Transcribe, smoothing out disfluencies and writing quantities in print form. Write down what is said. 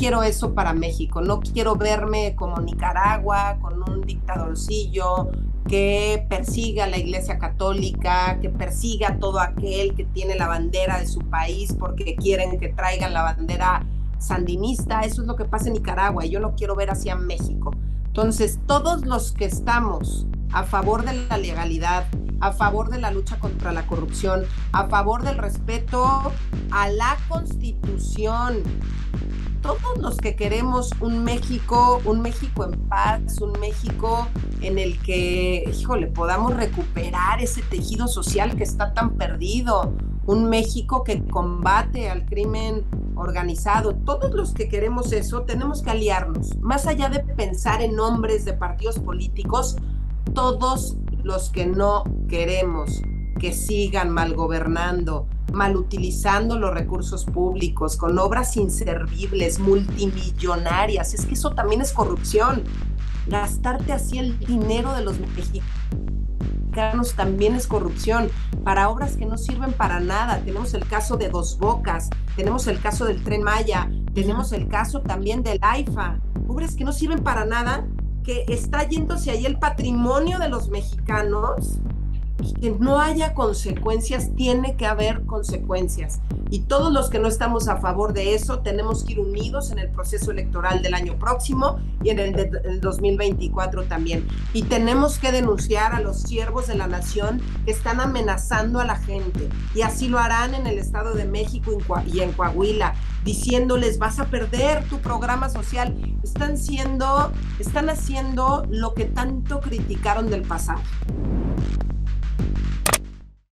quiero eso para México, no quiero verme como Nicaragua, con un dictadorcillo que persiga a la Iglesia Católica, que persiga a todo aquel que tiene la bandera de su país porque quieren que traigan la bandera sandinista. Eso es lo que pasa en Nicaragua y yo lo quiero ver hacia México. Entonces, todos los que estamos a favor de la legalidad, a favor de la lucha contra la corrupción, a favor del respeto a la Constitución, todos los que queremos un México en paz, un México en el que, híjole, podamos recuperar ese tejido social que está tan perdido, un México que combate al crimen organizado, todos los que queremos eso tenemos que aliarnos, más allá de pensar en nombres de partidos políticos. Todos los que no queremos que sigan mal gobernando, mal utilizando los recursos públicos, con obras inservibles, multimillonarias, es que eso también es corrupción. Gastarte así el dinero de los mexicanos también es corrupción, para obras que no sirven para nada. Tenemos el caso de Dos Bocas, tenemos el caso del Tren Maya, tenemos el caso también del AIFA, obras que no sirven para nada, que está yéndose ahí el patrimonio de los mexicanos, y que no haya consecuencias, tiene que haber consecuencias. Y todos los que no estamos a favor de eso tenemos que ir unidos en el proceso electoral del año próximo y en el del 2024 también. Y tenemos que denunciar a los siervos de la nación que están amenazando a la gente. Y así lo harán en el Estado de México y en Coahuila, diciéndoles: vas a perder tu programa social. Están haciendo lo que tanto criticaron del pasado.